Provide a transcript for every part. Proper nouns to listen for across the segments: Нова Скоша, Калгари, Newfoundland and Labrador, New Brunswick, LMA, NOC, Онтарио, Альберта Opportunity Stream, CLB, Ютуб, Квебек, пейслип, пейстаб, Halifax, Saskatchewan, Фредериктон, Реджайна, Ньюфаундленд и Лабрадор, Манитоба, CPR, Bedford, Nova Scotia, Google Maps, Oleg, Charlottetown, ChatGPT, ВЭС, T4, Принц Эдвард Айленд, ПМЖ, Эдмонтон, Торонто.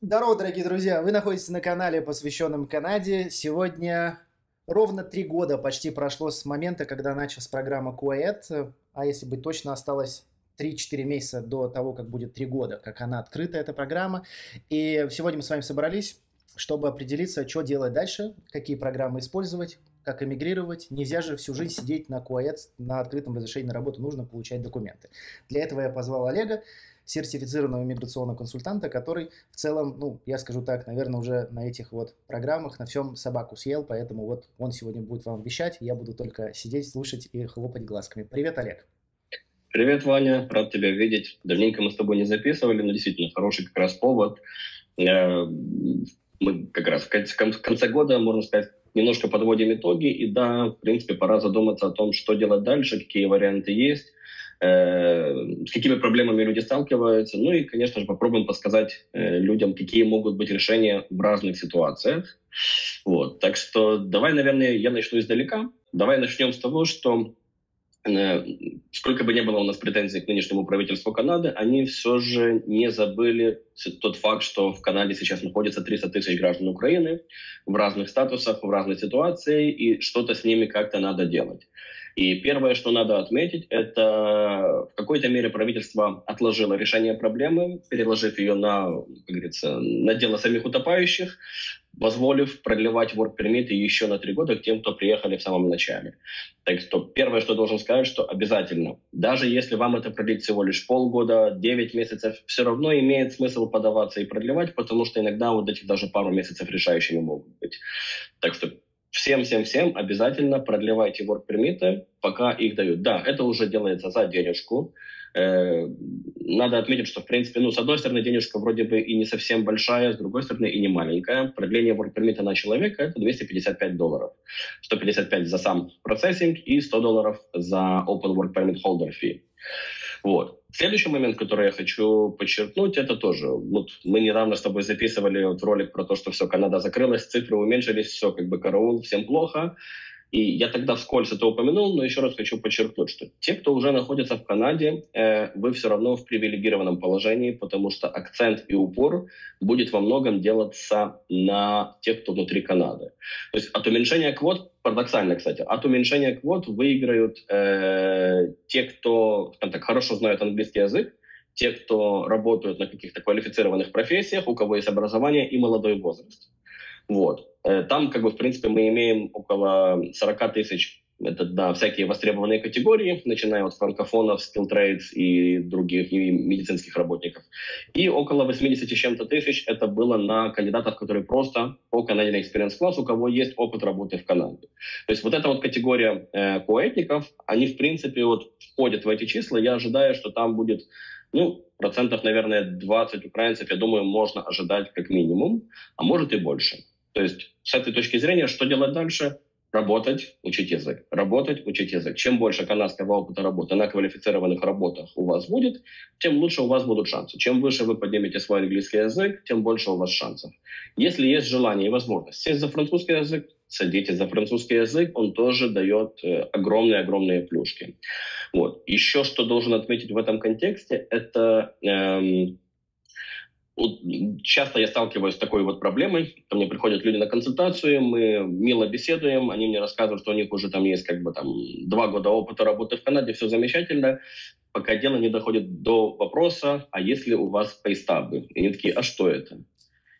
Здорово, дорогие друзья! Вы находитесь на канале, посвященном Канаде. Сегодня ровно 3 года почти прошло с момента, когда началась программа CUAET, а если быть точно, осталось 3-4 месяца до того, как будет 3 года, как она открыта, эта программа. И сегодня мы с вами собрались, чтобы определиться, что делать дальше, какие программы использовать, как эмигрировать. Нельзя же всю жизнь сидеть на CUAET, на открытом разрешении на работу, нужно получать документы. Для этого я позвал Олега, сертифицированного миграционного консультанта, который в целом, ну, я скажу так, наверное, уже на этих вот программах на всем собаку съел, поэтому вот он сегодня будет вам вещать, я буду только сидеть, слушать и хлопать глазками. Привет, Олег. Привет, Ваня, рад тебя видеть. Давненько мы с тобой не записывали, но действительно хороший как раз повод. Мы как раз в конце года, можно сказать, немножко подводим итоги, и да, в принципе, пора задуматься о том, что делать дальше, какие варианты есть, с какими проблемами люди сталкиваются, ну и, конечно же, попробуем подсказать людям, какие могут быть решения в разных ситуациях. Вот. Так что давай, наверное, я начну издалека. Давай начнем с того, что сколько бы ни было у нас претензий к нынешнему правительству Канады, они все же не забыли тот факт, что в Канаде сейчас находится 300 тысяч граждан Украины в разных статусах, в разной ситуации, и что-то с ними как-то надо делать. И первое, что надо отметить, это в какой-то мере правительство отложило решение проблемы, переложив ее на, как говорится, на дело самих утопающих, позволив продлевать work-пермиты еще на 3 года к тем, кто приехали в самом начале. Так что первое, что должен сказать, что обязательно, даже если вам это продлит всего лишь полгода, 9 месяцев, все равно имеет смысл подаваться и продлевать, потому что иногда вот этих даже пару месяцев решающими могут быть. Так что всем обязательно продлевайте work-пермиты, пока их дают. Да, это уже делается за денежку. Надо отметить, что, в принципе, ну, с одной стороны, денежка вроде бы и не совсем большая, с другой стороны, и не маленькая. Продление work-пермита на человека – это $255. 155 за сам процессинг и $100 за open work permit holder fee. Вот. Следующий момент, который я хочу подчеркнуть, это тоже. Вот мы недавно с тобой записывали вот ролик про то, что все, Канада закрылась, цифры уменьшились, все, как бы караул, всем плохо. И я тогда вскользь это упомянул, но еще раз хочу подчеркнуть, что те, кто уже находится в Канаде, вы все равно в привилегированном положении, потому что акцент и упор будет во многом делаться на тех, кто внутри Канады. То есть от уменьшения квот, парадоксально, кстати, от уменьшения квот выиграют те, кто так хорошо знают английский язык, те, кто работают на каких-то квалифицированных профессиях, у кого есть образование и молодой возраст. Вот. Там, как бы, в принципе, мы имеем около 40 тысяч на всякие востребованные категории, начиная от франкофонов, skill trades и других и медицинских работников. И около 80 с чем-то тысяч это было на кандидатов, которые просто по Canadian Experience Class, у кого есть опыт работы в Канаде. То есть вот эта вот категория коэтников, они, в принципе, вот входят в эти числа. Я ожидаю, что там будет, ну, процентов, наверное, 20 украинцев, я думаю, можно ожидать как минимум, а может и больше. То есть с этой точки зрения, что делать дальше? Работать, учить язык. Работать, учить язык. Чем больше канадского опыта работы на квалифицированных работах у вас будет, тем лучше у вас будут шансы. Чем выше вы поднимете свой английский язык, тем больше у вас шансов. Если есть желание и возможность сесть за французский язык, садитесь за французский язык, он тоже дает огромные-огромные плюшки. Вот. Еще что должен отметить в этом контексте, это... Часто я сталкиваюсь с такой вот проблемой. Ко мне приходят люди на консультацию, мы мило беседуем, они мне рассказывают, что у них уже там есть как бы там 2 года опыта работы в Канаде, все замечательно, пока дело не доходит до вопроса, а есть ли у вас пейстабы? И они такие, а что это?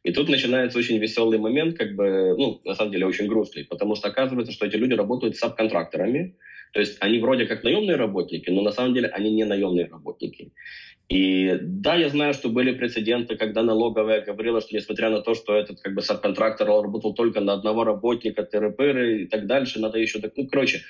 И тут начинается очень веселый момент, как бы, ну, на самом деле очень грустный, потому что оказывается, что эти люди работают с сабконтракторами, то есть они вроде как наемные работники, но на самом деле они не наемные работники. И да, я знаю, что были прецеденты, когда налоговая говорила, что несмотря на то, что этот как бы сабконтрактор работал только на одного работника, тыры-пыры и так дальше, надо еще так... Ну, короче,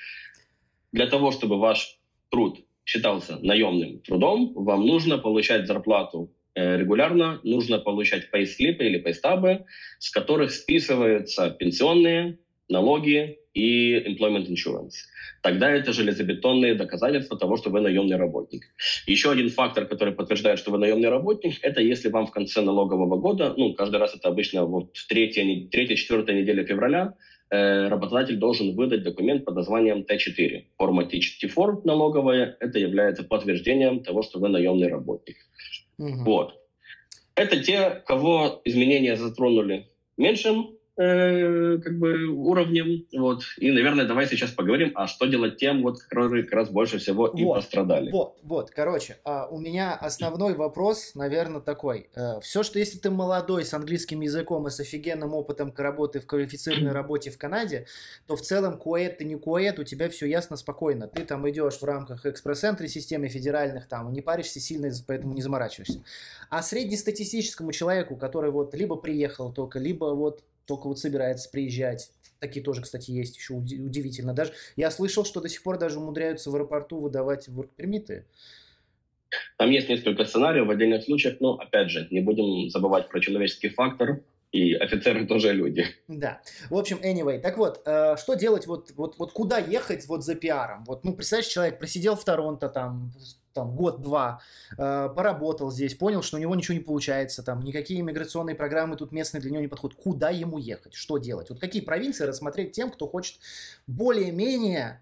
для того, чтобы ваш труд считался наемным трудом, вам нужно получать зарплату регулярно, нужно получать пейслипы или пейстабы, с которых списываются пенсионные, налоги и employment insurance. Тогда это железобетонные доказательства того, что вы наемный работник. Еще один фактор, который подтверждает, что вы наемный работник, это если вам в конце налогового года, ну, каждый раз это обычно вот 3-4 неделя февраля, работодатель должен выдать документ под названием T4. Форма T4 налоговая, это является подтверждением того, что вы наемный работник. Угу. Вот. это те, кого изменения затронули меньшим уровнем. Вот. И, наверное, давай сейчас поговорим, а что делать тем, вот, которые как раз больше всего и пострадали. Короче, у меня основной вопрос, наверное, такой. Все, что если ты молодой, с английским языком и с офигенным опытом работы в квалифицированной работе в Канаде, то в целом CUAET ты не CUAET, у тебя все ясно, спокойно. Ты там идешь в рамках экспресс-центра системы федеральных, там не паришься сильно, поэтому не заморачиваешься. А среднестатистическому человеку, который вот либо приехал только, либо вот собирается приезжать. Такие тоже, кстати, есть, еще удивительно. Даже я слышал, что до сих пор даже умудряются в аэропорту выдавать work-permit. Там есть несколько сценариев в отдельных случаях, но, опять же, не будем забывать про человеческий фактор, и офицеры тоже люди. Да. В общем, anyway. Так вот, что делать, вот куда ехать вот за пиаром? Вот, ну, представляешь, человек просидел в Торонто там год-два, поработал здесь, понял, что у него ничего не получается, там никакие иммиграционные программы тут местные для него не подходят. Куда ему ехать? Что делать? Вот какие провинции рассмотреть тем, кто хочет более-менее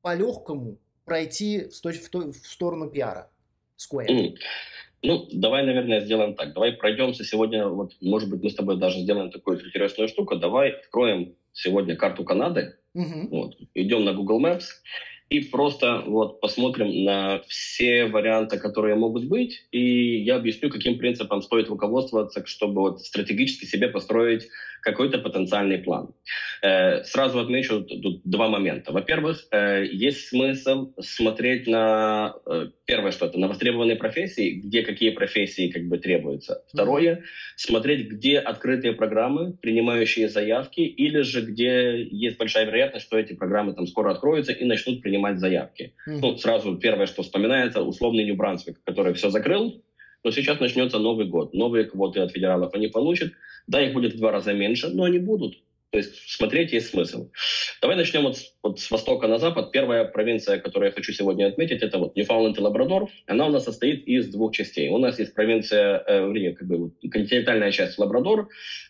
по-легкому пройти в сторону пиара? CUAET. Ну, давай, наверное, сделаем так. Давай пройдемся сегодня, вот, может быть, мы с тобой даже сделаем такую интересную штуку. Давай откроем сегодня карту Канады, вот, идем на Google Maps, и просто вот посмотрим на все варианты, которые могут быть, и я объясню, каким принципом стоит руководствоваться, чтобы вот стратегически себе построить какой-то потенциальный план. Сразу отмечу тут два момента. Во-первых, есть смысл смотреть на первое, что это на востребованные профессии, где какие профессии как бы требуются. Второе, смотреть, где открытые программы, принимающие заявки, или же где есть большая вероятность, что эти программы там скоро откроются и начнут принимать заявки. Ну, сразу первое, что вспоминается, условный New Brunswick, который все закрыл, но сейчас начнется Новый год. Новые квоты от федералов они получат. Да, их будет в 2 раза меньше, но они будут. То есть смотреть есть смысл. Давай начнем вот с востока на запад. Первая провинция, которую я хочу сегодня отметить, это вот Ньюфаундленд и Лабрадор. Она у нас состоит из 2 частей. У нас есть провинция, континентальная часть Лабрадор,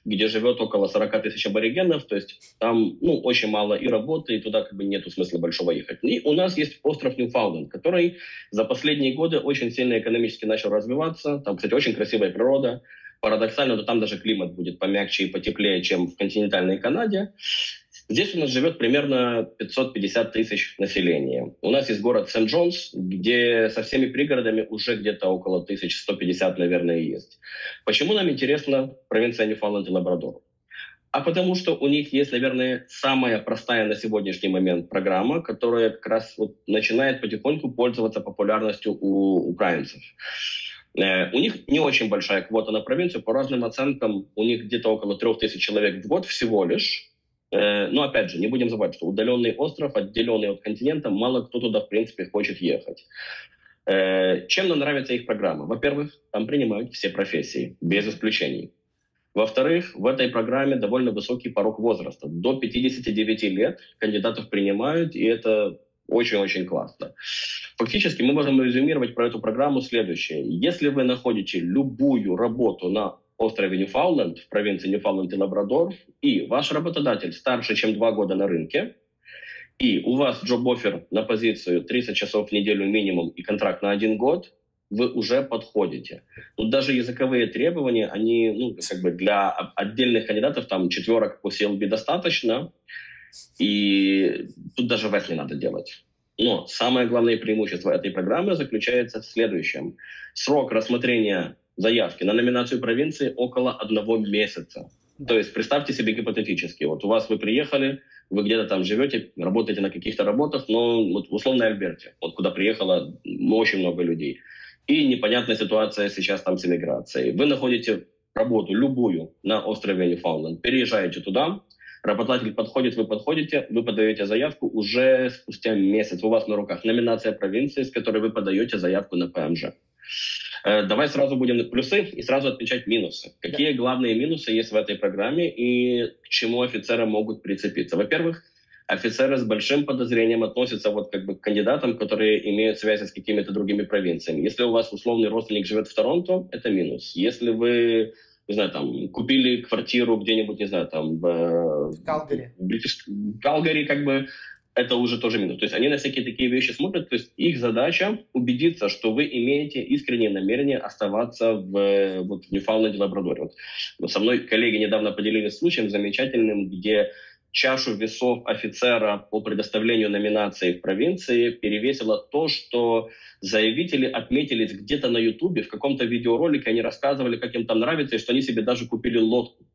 где живет около 40 тысяч аборигенов. То есть там очень мало и работы, и туда нету смысла большого ехать. И у нас есть остров Ньюфаундленд, который за последние годы очень сильно экономически начал развиваться. Там, кстати, очень красивая природа. Парадоксально, но там даже климат будет помягче и потеплее, чем в континентальной Канаде. Здесь у нас живет примерно 550 тысяч населения. У нас есть город St. John's, где со всеми пригородами уже где-то около 1150, наверное, есть. Почему нам интересна провинция Ньюфаундленд и Лабрадор? А потому что у них есть, наверное, самая простая на сегодняшний момент программа, которая как раз начинает потихоньку пользоваться популярностью у украинцев. У них не очень большая квота на провинцию. По разным оценкам, у них где-то около 3000 человек в год всего лишь. Но, опять же, не будем забывать, что удаленный остров, отделенный от континента, мало кто туда, в принципе, хочет ехать. Чем нам нравится их программа? Во-первых, там принимают все профессии, без исключений. Во-вторых, в этой программе довольно высокий порог возраста. До 59 лет кандидатов принимают, и это... очень-очень классно. Фактически мы можем резюмировать про эту программу следующее. Если вы находите любую работу на острове Ньюфаундленд, в провинции Ньюфаундленд и Лабрадор, и ваш работодатель старше, чем 2 года на рынке, и у вас джоб-оффер на позицию 30 часов в неделю минимум и контракт на 1 год, вы уже подходите. Тут даже языковые требования, они для отдельных кандидатов, там 4 по CLB достаточно, и тут даже ВЭС не надо делать. Но самое главное преимущество этой программы заключается в следующем. Срок рассмотрения заявки на номинацию провинции около 1 месяца. То есть представьте себе гипотетически. Вот у вас вы приехали, вы где-то там живете, работаете на каких-то работах, но условно Альберте, куда приехало очень много людей. И непонятная ситуация сейчас там с эмиграцией. Вы находите работу любую на острове Ньюфаундленд, переезжаете туда, работодатель подходит, вы подходите, вы подаете заявку, уже спустя месяц у вас на руках номинация провинции, с которой вы подаете заявку на ПМЖ. Давай сразу будем на плюсы и сразу отмечать минусы. Какие главные минусы есть в этой программе и к чему офицеры могут прицепиться? Во-первых, офицеры с большим подозрением относятся к кандидатам, которые имеют связи с какими-то другими провинциями. Если у вас условный родственник живет в Торонто, это минус. Если вы... не знаю, там, купили квартиру где-нибудь, не знаю, там... в Калгари. В Калгари, это уже тоже минус. То есть они на всякие такие вещи смотрят, то есть их задача убедиться, что вы имеете искреннее намерение оставаться в Ньюфаундленде и Лабрадоре. Вот со мной коллеги недавно поделились случаем замечательным, где чашу весов офицера по предоставлению номинации в провинции перевесило то, что заявители отметились где-то на Ютубе, в каком-то видеоролике они рассказывали, как им там нравится, и что они себе даже купили лодку.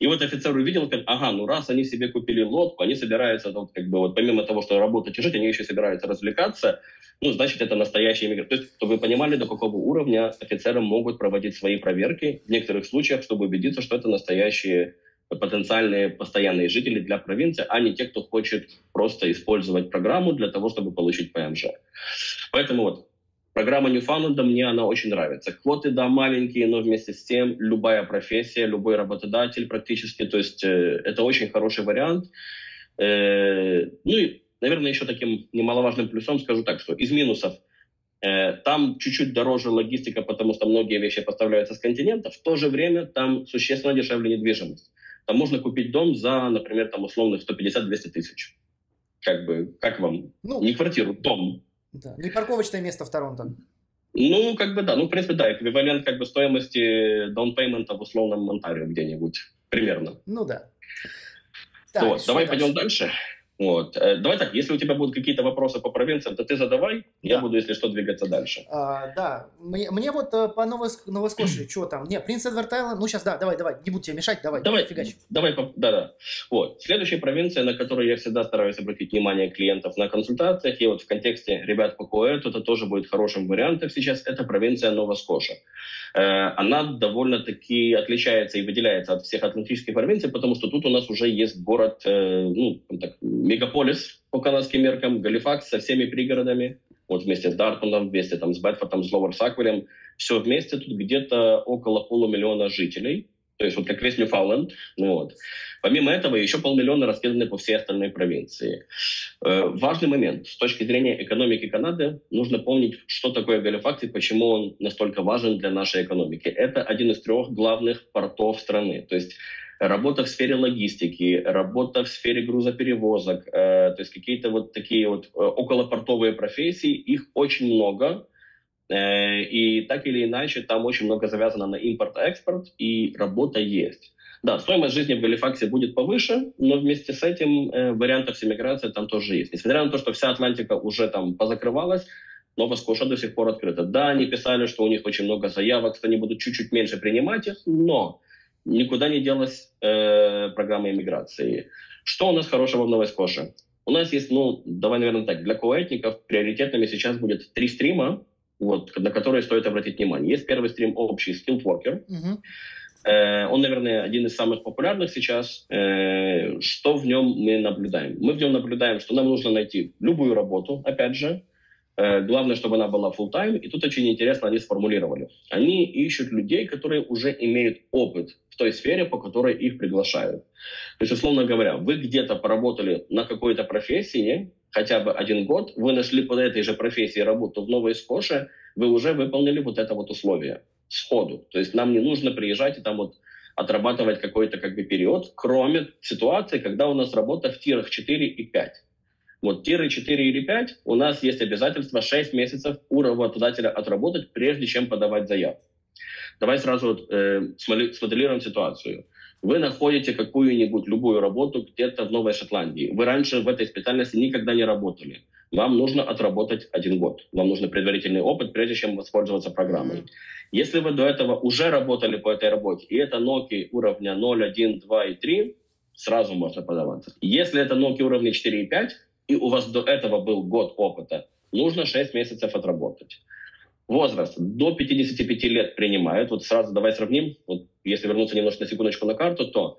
И вот офицер увидел, как, ага, ну раз они себе купили лодку, они собираются, помимо того, что работать и жить, они еще собираются развлекаться, значит, это настоящий иммигрант. То есть, чтобы вы понимали, до какого уровня офицеры могут проводить свои проверки в некоторых случаях, чтобы убедиться, что это настоящие потенциальные постоянные жители для провинции, а не те, кто хочет просто использовать программу для того, чтобы получить ПМЖ. Поэтому программа Ньюфаундленда, мне она очень нравится. Квоты, да, маленькие, но вместе с тем любая профессия, любой работодатель практически. То есть это очень хороший вариант. И, наверное, еще таким немаловажным плюсом скажу так, что из минусов там чуть-чуть дороже логистика, потому что многие вещи поставляются с континента. В то же время там существенно дешевле недвижимость. Там можно купить дом за, например, там условно 150-200 тысяч. Как вам? Не квартиру, дом. Да. Не парковочное место в Торонто. Да. В принципе, да, эквивалент стоимости даунпеймента в условном Онтарио где-нибудь. Примерно. Давай пойдем дальше. Давай так, если у тебя будут какие-то вопросы по провинциям, то ты задавай, я буду, если что, двигаться дальше. Мне по Новой Скоши, что там? Не, Принц Эдвард Айленд, давай, не буду тебе мешать, давай фигачь. Следующая провинция, на которую я всегда стараюсь обратить внимание клиентов на консультациях, и в контексте ребят по CUAET, это тоже будет хорошим вариантом сейчас, это провинция Нова Скоша. Она довольно-таки отличается и выделяется от всех атлантических провинций, потому что тут у нас уже есть город, мегаполис по канадским меркам, Галифакс со всеми пригородами, вместе с Дартмутом, вместе с Бедфордом, с Лоуэр Саквиллем, все вместе, тут где-то около 500 000 жителей, то есть как весь Ньюфаундленд. Помимо этого, еще 500 000 раскиданы по всей остальной провинции. Важный момент. С точки зрения экономики Канады, нужно помнить, что такое Галифакс и почему он настолько важен для нашей экономики. Это один из трех главных портов страны. То есть работа в сфере логистики, работа в сфере грузоперевозок, то есть какие-то такие околопортовые профессии, их очень много. И так или иначе там очень много завязано на импорт-экспорт, и работа есть. Да, стоимость жизни в Галифаксе будет повыше, но вместе с этим вариантов с эмиграцией там тоже есть. Несмотря на то, что вся Атлантика уже там позакрывалась, Нова Скоша до сих пор открыта. Да, они писали, что у них очень много заявок, что они будут чуть-чуть меньше принимать их, но никуда не делась программа иммиграции. Что у нас хорошего в Новой Скоше? У нас есть, для коэтников приоритетными сейчас будет 3 стрима, на которые стоит обратить внимание. Есть первый стрим общий, Skilled Worker. Он, наверное, один из самых популярных сейчас. Что в нем мы наблюдаем? Мы в нем наблюдаем, что нам нужно найти любую работу, опять же. Главное, чтобы она была full-time. И тут очень интересно они сформулировали. Они ищут людей, которые уже имеют опыт в той сфере, по которой их приглашают. То есть, условно говоря, вы где-то поработали на какой-то профессии хотя бы 1 год, вы нашли под этой же профессией работу в Новой Скоше, вы уже выполнили это условие сходу. То есть нам не нужно приезжать и там отрабатывать какой-то период, кроме ситуации, когда у нас работа в тирах 4 и 5. Тиры 4 или 5 у нас есть обязательство 6 месяцев у работодателя отработать, прежде чем подавать заявку. Давай сразу смоделируем ситуацию. Вы находите какую-нибудь любую работу где-то в Новой Шотландии. Вы раньше в этой специальности никогда не работали. Вам нужно отработать 1 год. Вам нужен предварительный опыт, прежде чем воспользоваться программой. Если вы до этого уже работали по этой работе, и это NOC уровня 0, 1, 2 и 3, сразу можно подаваться. Если это NOC уровня 4 и 5, и у вас до этого был год опыта, нужно 6 месяцев отработать. Возраст до 55 лет принимают. Сразу давай сравним. Если вернуться немножко на секундочку на карту, то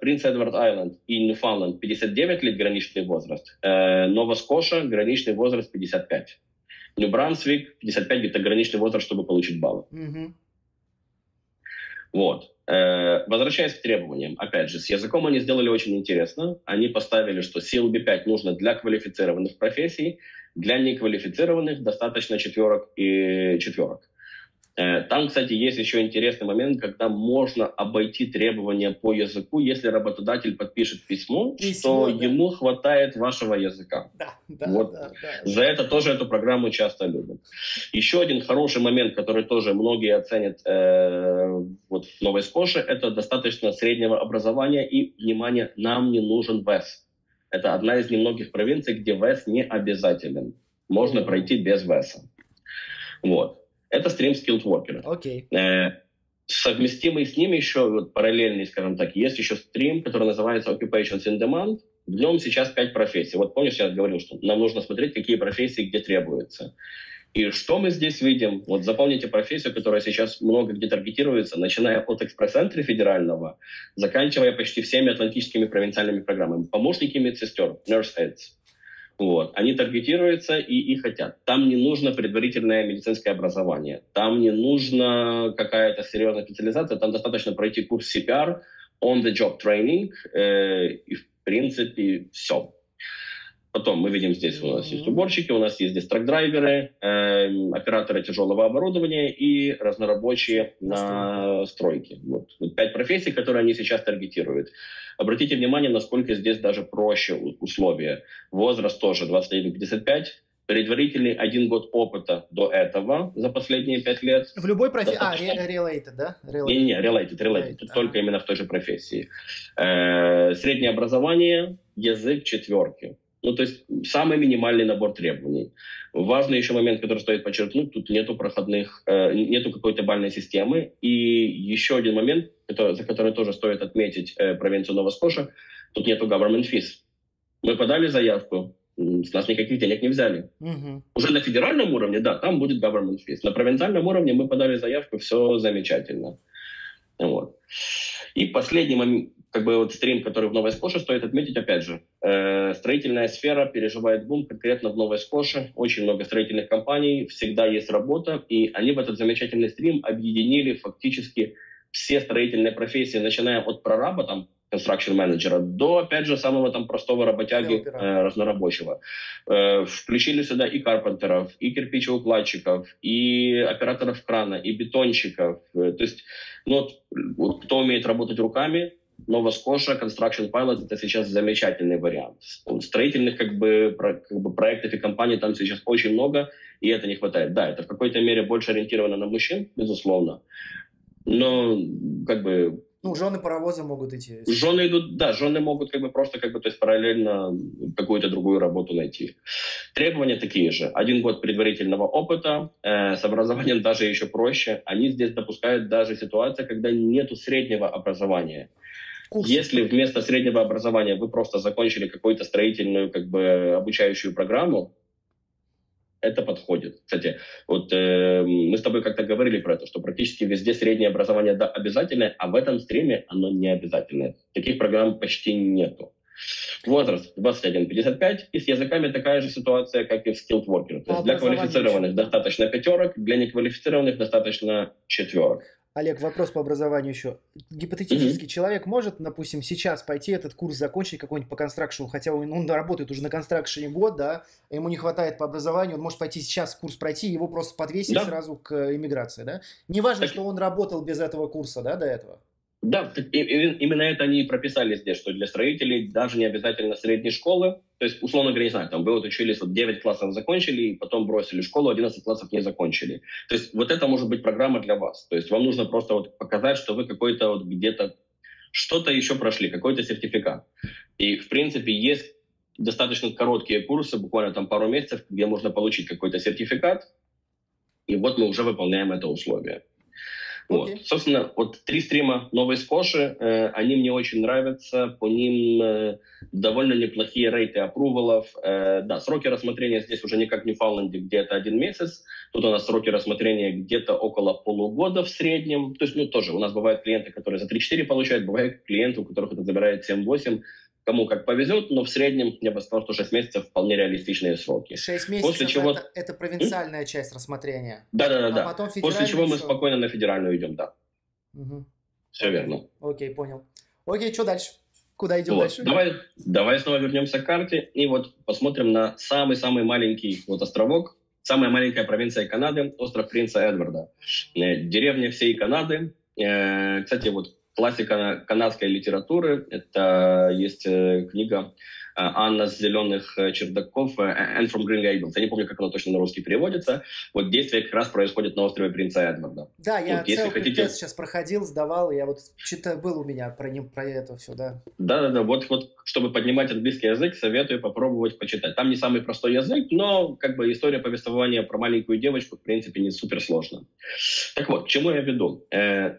Принц Эдвард Айленд и Ньюфаундленд 59 лет граничный возраст. Нова Скоша граничный возраст 55. Нью Брансвик 55 где-то граничный возраст, чтобы получить баллы. Возвращаясь к требованиям, опять же, с языком они сделали очень интересно. Они поставили, что CLB 5 нужно для квалифицированных профессий, для неквалифицированных достаточно 4 и 4. Там, кстати, есть еще интересный момент, когда можно обойти требования по языку, если работодатель подпишет письмо, что ему хватает вашего языка. За это тоже эту программу часто любят. Еще один хороший момент, который тоже многие оценят вот в Новой Скоше, это достаточно среднего образования и, внимание, нам не нужен ВЭС. Это одна из немногих провинций, где ВЭС не обязателен. Можно пройти без ВЭСа. Вот. Это стрим-скиллд воркеры. Совместимый с ними еще, вот, параллельный, скажем так, есть еще стрим, который называется Occupations in Demand. В нем сейчас 5 профессий. Вот помнишь, я говорил, что нам нужно смотреть, какие профессии где требуются. И что мы здесь видим? Вот запомните профессию, которая сейчас много где таргетируется, начиная от экспресс-центра федерального, заканчивая почти всеми атлантическими провинциальными программами. Помощники медсестер, nurse aides. Вот. Они таргетируются и хотят. Там не нужно предварительное медицинское образование, там не нужна какая-то серьезная специализация, там достаточно пройти курс CPR, on-the-job training, и в принципе все. Потом мы видим, здесь у нас есть уборщики, у нас есть здесь трак-драйверы, операторы тяжелого оборудования и разнорабочие на стройке. Вот. 5 профессий, которые они сейчас таргетируют. Обратите внимание, насколько здесь даже проще условия. Возраст тоже 21-55. Предварительный 1 год опыта до этого за последние 5 лет. В любой профессии? Related, да? Related. Только именно в той же профессии. Среднее образование, язык 4. Ну, то есть самый минимальный набор требований. Важный еще момент, который стоит подчеркнуть, тут нету проходных, нету какой-то бальной системы. И еще один момент, за который тоже стоит отметить провинцию Нова Скоша, тут нету government fees. Мы подали заявку, с нас никаких денег не взяли. Уже на федеральном уровне, да, там будет government fees. На провинциальном уровне мы подали заявку, все замечательно. Вот. И последний момент, как бы вот стрим, который в Новой Скоше, стоит отметить, опять же, строительная сфера переживает бум, конкретно в Новой Скоше. Очень много строительных компаний, всегда есть работа, и они в этот замечательный стрим объединили фактически все строительные профессии, начиная от прораба, там, construction менеджера, до, опять же, самого там простого работяги, разнорабочего. Включили сюда и карпентеров, и кирпичеукладчиков, и операторов крана, и бетонщиков. То есть, ну, вот, кто умеет работать руками, Нова Скоша, Construction Pilot — это сейчас замечательный вариант. Строительных как бы проектов и компаний там сейчас очень много, и это не хватает. Да, это в какой-то мере больше ориентировано на мужчин, безусловно, но как бы... Ну, жены паровозы могут идти. Жены идут, да, жены могут просто параллельно какую-то другую работу найти. Требования такие же. 1 год предварительного опыта, с образованием даже еще проще. Они здесь допускают даже ситуацию, когда нету среднего образования. Если вместо среднего образования вы просто закончили какую-то строительную, обучающую программу, это подходит. Кстати, вот мы с тобой как-то говорили про это, что практически везде среднее образование, да, обязательное, а в этом стриме оно не обязательное. Таких программ почти нету. Возраст 21-55, и с языками такая же ситуация, как и в skilled worker. То есть для квалифицированных достаточно 5, для неквалифицированных достаточно 4. Олег, вопрос по образованию еще. Гипотетически человек может, допустим, сейчас пойти этот курс закончить какой-нибудь по констракшену, хотя он работает уже на констракшене год, да, ему не хватает по образованию, он может пойти сейчас курс пройти, его просто подвесить сразу к иммиграции, да? Неважно, что он работал без этого курса, да, до этого? Да, именно это они и прописали здесь, что для строителей даже не обязательно средней школы. То есть, условно говоря, не знаю, там вы вот учились, вот 9 классов закончили, и потом бросили школу, 11 классов не закончили. То есть вот это может быть программа для вас. То есть вам нужно просто вот показать, что вы какой-то вот где-то что-то еще прошли, какой-то сертификат. И, в принципе, есть достаточно короткие курсы, буквально там пару месяцев, где можно получить какой-то сертификат, и вот мы уже выполняем это условие. Вот. Собственно, вот 3 стрима Новой Скоши, они мне очень нравятся, по ним довольно неплохие рейты аппрувалов. Да, сроки рассмотрения здесь уже не как в Ньюфаундленде, где-то 1 месяц, тут у нас сроки рассмотрения где-то около полугода в среднем. То есть, ну, тоже у нас бывают клиенты, которые за 3-4 получают, бывают клиенты, у которых это забирает 7-8, кому как повезет, но в среднем, я бы сказал, что 6 месяцев вполне реалистичные сроки. 6 месяцев после чего... это провинциальная часть рассмотрения. Да. Потом после чего мы спокойно на федеральную идем, да. Все верно. Окей, понял. Окей, что дальше? Куда идем дальше? Давай снова вернемся к карте и вот посмотрим на самый-самый маленький вот островок, Самая маленькая провинция Канады, остров Принца Эдварда. Деревня всей Канады. Кстати, вот классика канадской литературы. Это есть книга «Анна с зеленых чердаков», «Anne from Green Gables». Я не помню, как она точно на русский переводится. Вот действие как раз происходит на острове Принца Эдварда. Да, я вот, целый тест сейчас проходил, сдавал. Я вот что-то был у меня про это все, да. Да-да-да, вот чтобы поднимать английский язык, советую попробовать почитать. Там не самый простой язык, но как бы история повествования про маленькую девочку, в принципе, не суперсложна. Так вот, к чему я веду?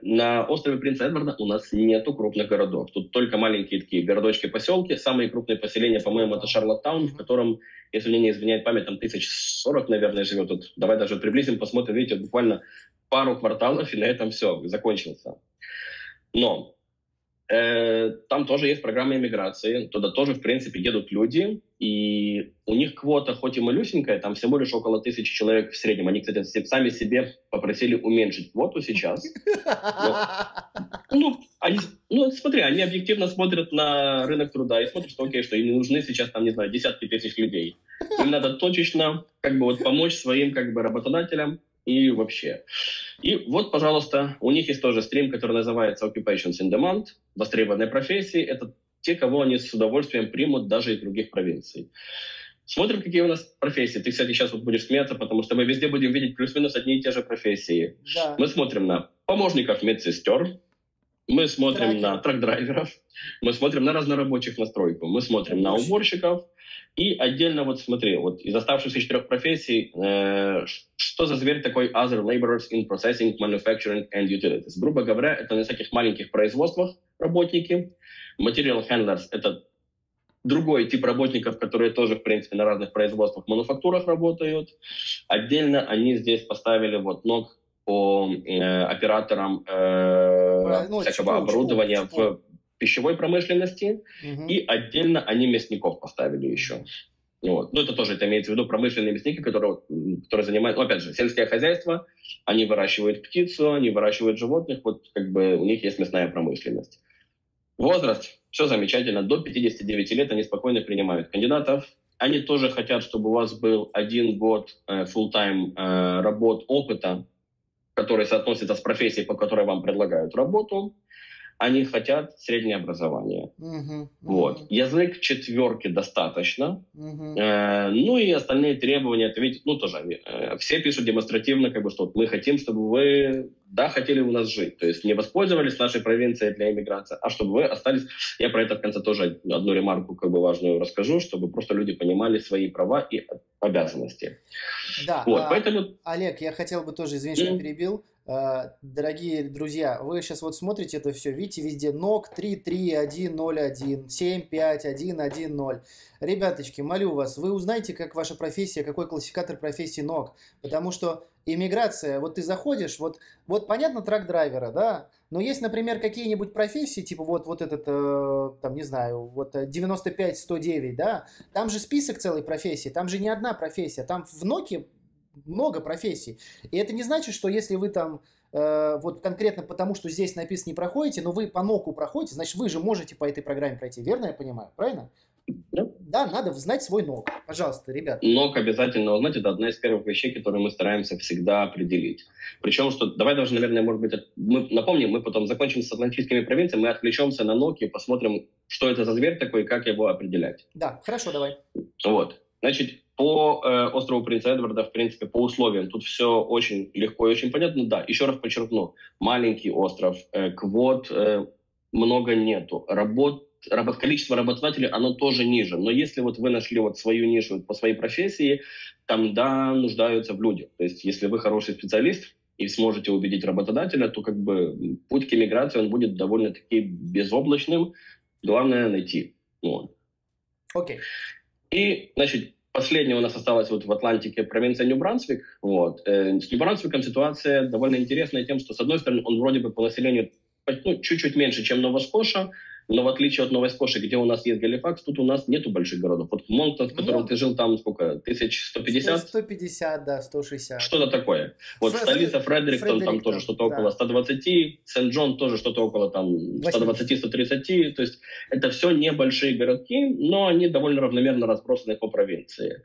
На острове Принца Эдварда у нас нету крупных городов. Тут только маленькие такие городочки-поселки, самые крупные поселки. По-моему, это Шарлоттаун, в котором, если мне не изменяет память, там 1040, наверное, живет. Вот, давай даже приблизим, посмотрим, видите, буквально пару кварталов, и на этом все, закончился. Но там тоже есть программа иммиграции, туда тоже, в принципе, едут люди, и у них квота, хоть и малюсенькая, там всего лишь около 1000 человек в среднем. Они, кстати, сами себе попросили уменьшить квоту сейчас. Ну, смотри, они объективно смотрят на рынок труда и смотрят, что, окей, что им нужны сейчас, там, не знаю, десятки тысяч людей. Им надо точечно, как бы, вот, помочь своим, как бы, работодателям. И вообще. И вот, пожалуйста, у них есть тоже стрим, который называется Occupations in Demand, востребованные профессии. Это те, кого они с удовольствием примут даже из других провинций. Смотрим, какие у нас профессии. Ты, кстати, сейчас вот будешь смеяться, потому что мы везде будем видеть плюс-минус одни и те же профессии. Да. Мы смотрим на помощников медсестер, мы смотрим на трак-драйверов, мы смотрим на разнорабочих на стройку, мы смотрим на уборщиков. И отдельно вот смотри, вот из оставшихся 4 профессий, что за зверь такой other laborers in processing, manufacturing and utilities? Грубо говоря, это на всяких маленьких производствах работники. Material handlers — это другой тип работников, которые тоже, в принципе, на разных производствах, мануфактурах работают. Отдельно они здесь поставили вот NOC по операторам всякого оборудования в пищевой промышленности, и отдельно они мясников поставили еще. Вот. Ну, это тоже это имеется в виду промышленные мясники, которые занимают, ну, опять же, сельское хозяйство, они выращивают птицу, они выращивают животных, вот как бы у них есть мясная промышленность. Возраст, все замечательно, до 59 лет они спокойно принимают кандидатов. Они тоже хотят, чтобы у вас был 1 год full-time работ, опыта, который соотносится с профессией, по которой вам предлагают работу. Они хотят среднее образование. Вот. Язык 4 достаточно. Ну и остальные требования, это ведь, ну тоже, все пишут демонстративно, как бы, что мы хотим, чтобы вы, да, хотели у нас жить. То есть не воспользовались нашей провинцией для иммиграции, а чтобы вы остались. Я про это в конце тоже одну ремарку, как бы, важную расскажу, чтобы просто люди понимали свои права и обязанности. Да, вот, поэтому... Олег, я хотел бы тоже, извини, что я перебил. Дорогие друзья, вы сейчас вот смотрите это все, видите, везде NOC 33101, 75110. Ребяточки, молю вас, вы узнаете, как ваша профессия, какой классификатор профессии NOC, потому что иммиграция, вот ты заходишь, вот понятно, трак-драйвера, да, но есть, например, какие-нибудь профессии, типа вот этот, там, не знаю, вот 95-109, да, там же список целой профессии, там же не одна профессия, там в NOC много профессий. И это не значит, что если вы там вот конкретно потому, что здесь написано, не проходите, но вы по NOC проходите, значит, вы же можете по этой программе пройти. Верно я понимаю? Правильно? Да. Да, надо знать свой NOC. Пожалуйста, ребята. NOC обязательно узнать. Это одна из первых вещей, которые мы стараемся всегда определить. Причем, что давай даже, наверное, может быть, мы напомним, мы потом закончим с атлантическими провинциями, мы отвлечемся на NOC и посмотрим, что это за зверь такой и как его определять. Да, хорошо, давай. Вот. Значит, по острову Принца Эдварда, в принципе, по условиям, тут все очень легко и очень понятно. Да, еще раз подчеркну, маленький остров, квот много нету, количество работодателей, оно тоже ниже. Но если вот вы нашли вот свою нишу по своей профессии, там, да, нуждаются в людях. То есть, если вы хороший специалист и сможете убедить работодателя, то как бы путь к иммиграции, он будет довольно-таки безоблачным. Главное найти. Вот. Окей. И, значит, последняя у нас осталась вот в Атлантике провинция New Brunswick. Вот. С New Brunswick ситуация довольно интересная тем, что, с одной стороны, он вроде бы по населению чуть-чуть меньше, чем Нова Скоша, Но в отличие от Новой Скоши, где у нас есть Галифакс, тут у нас нету больших городов. Вот Монктон, в котором ты жил, там сколько? 1150? 150, да, 160. Что-то такое. Вот столица Фредериктон, там тоже что-то около 120. Сент Джон тоже что-то около там 120-130. То есть это все небольшие городки, но они довольно равномерно разбросаны по провинции.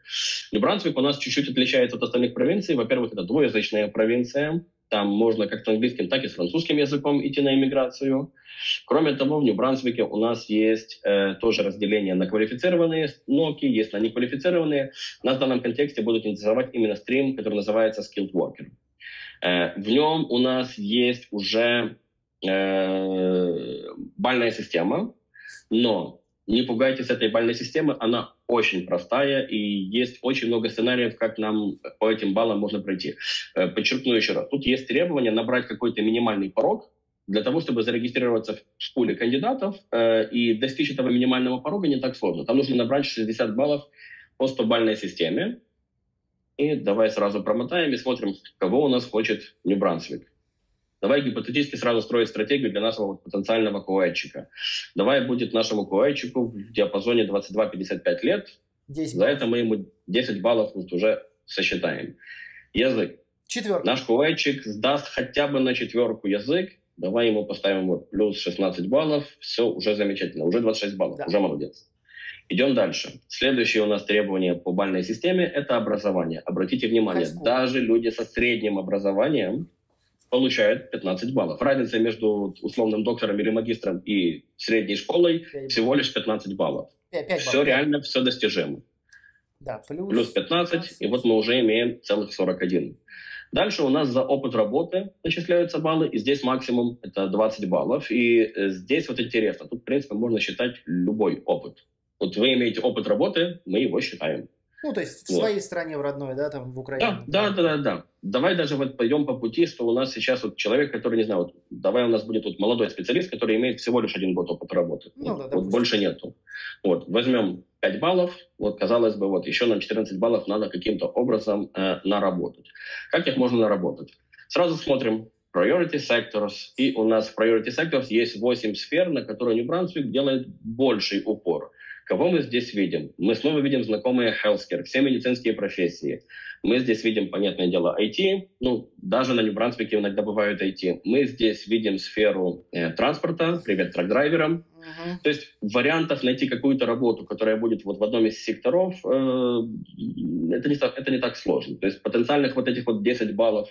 Нью-Брансвик у нас чуть-чуть отличается от остальных провинций. Во-первых, это двуязычная провинция. Там можно как с английским, так и с французским языком идти на иммиграцию. Кроме того, в Нью-Брансвике у нас есть тоже разделение на квалифицированные ноки, есть на неквалифицированные. Нас в данном контексте будут интересовать именно стрим, который называется Skilled Worker. В нем у нас есть уже бальная система, но не пугайтесь этой бальной системы, она очень простая, и есть очень много сценариев, как нам по этим баллам можно пройти. Подчеркну еще раз, тут есть требование набрать какой-то минимальный порог для того, чтобы зарегистрироваться в пуле кандидатов, и достичь этого минимального порога не так сложно. Там нужно набрать 60 баллов по 100-бальной системе. И давай сразу промотаем и смотрим, кого у нас хочет Нью-Брансвик. Давай гипотетически сразу строить стратегию для нашего потенциального CUAET-чика. Давай будет нашему CUAET-чику в диапазоне 22-55 лет. За это мы ему 10 баллов уже сосчитаем. Язык. Четверка. Наш CUAET-чик сдаст хотя бы на четверку язык. Давай ему поставим вот плюс 16 баллов. Все, уже замечательно. Уже 26 баллов. Да. Уже молодец. Идем дальше. Следующее у нас требование по бальной системе – это образование. Обратите внимание, даже люди со средним образованием получают 15 баллов. Разница между условным доктором или магистром и средней школой всего лишь 15 баллов. 5 баллов. Все реально, все достижимо. Да, плюс 15, и вот мы уже имеем целых 41. Дальше у нас за опыт работы начисляются баллы, и здесь максимум это 20 баллов. И здесь вот интересно, тут, в принципе, можно считать любой опыт. Вот вы имеете опыт работы, мы его считаем. Ну, то есть в своей стране, в родной, да, там, в Украине. Да. Давай даже вот пойдем по пути, что у нас сейчас вот человек, который, не знаю, вот, давай у нас будет вот молодой специалист, который имеет всего лишь 1 год опыта работы. Ну, вот, да, вот больше нету. Вот, возьмем 5 баллов, вот, казалось бы, вот, еще нам 14 баллов надо каким-то образом наработать. Как их можно наработать? Сразу смотрим Priority Sectors, и у нас в Priority Sectors есть 8 сфер, на которые Нью-Брансвик делает больший упор. Кого мы здесь видим? Мы снова видим знакомые healthcare, все медицинские профессии. Мы здесь видим, понятное дело, IT. Ну, даже на Нью-Брансвике иногда бывают IT. Мы здесь видим сферу транспорта. Привет трак-драйверам. То есть вариантов найти какую-то работу, которая будет вот в одном из секторов, это не так сложно. То есть потенциальных вот этих вот 10 баллов,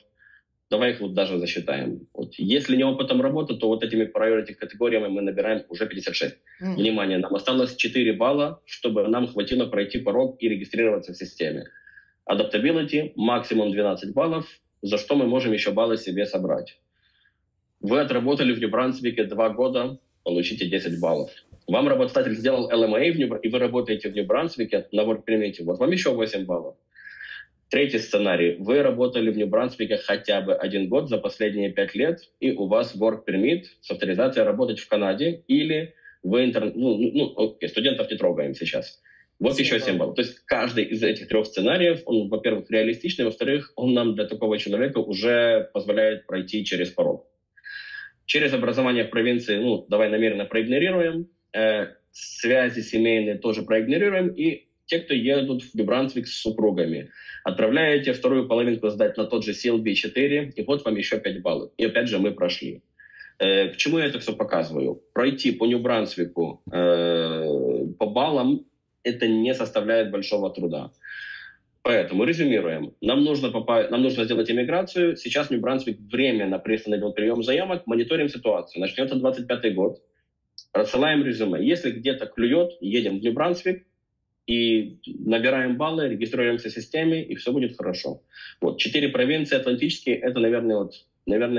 давай их вот даже засчитаем. Вот. Если не опытом работы, то вот этими priority категориями мы набираем уже 56. Внимание, нам осталось 4 балла, чтобы нам хватило пройти порог и регистрироваться в системе. Adaptability максимум 12 баллов, за что мы можем еще баллы себе собрать. Вы отработали в Нью-Брансвике 2 года, получите 10 баллов. Вам работодатель сделал LMA, и вы работаете в Нью-Брансвике на ворк-примете. Вот вам еще 8 баллов. Третий сценарий. Вы работали в Нью-Брансвике хотя бы 1 год за последние 5 лет, и у вас work permit с авторизацией работать в Канаде, или вы окей, студентов не трогаем сейчас. Вот еще 7 баллов. То есть каждый из этих 3 сценариев, он, во-первых, реалистичный, во-вторых, он нам для такого человека уже позволяет пройти через порог. Через образование в провинции, давай намеренно проигнорируем, связи семейные тоже проигнорируем, и те, кто едут в Нью-Брансвик с супругами. Отправляете вторую половинку сдать на тот же CLB 4, и вот вам еще 5 баллов. И опять же мы прошли. К чему я это все показываю? Пройти по Нью-Брансвику по баллам это не составляет большого труда. Поэтому резюмируем. Нам нужно сделать иммиграцию. Сейчас Нью-Брансвик временно приостановил прием заявок. Мониторим ситуацию. Начнется 25-й год. Рассылаем резюме. Если где-то клюет, едем в Нью-Брансвик. И набираем баллы, регистрируемся в системе, и все будет хорошо. Вот 4 провинции атлантические, это, наверное,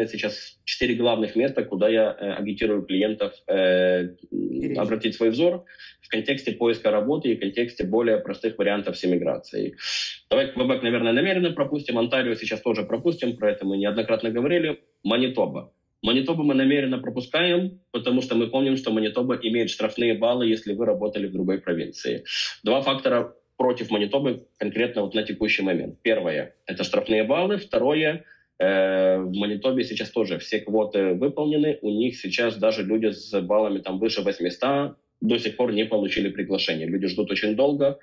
сейчас 4 главных места, куда я агитирую клиентов обратить свой взор в контексте поиска работы и в контексте более простых вариантов с эмиграцией. Давай Квебек, наверное, намеренно пропустим, Онтарио сейчас тоже пропустим, про это мы неоднократно говорили, Манитоба. Манитобу мы намеренно пропускаем, потому что мы помним, что Манитоба имеет штрафные баллы, если вы работали в другой провинции. 2 фактора против Манитобы конкретно вот на текущий момент. Первое – это штрафные баллы. Второе В Манитобе сейчас тоже все квоты выполнены. У них сейчас даже люди с баллами там выше 800 до сих пор не получили приглашение. Люди ждут очень долго.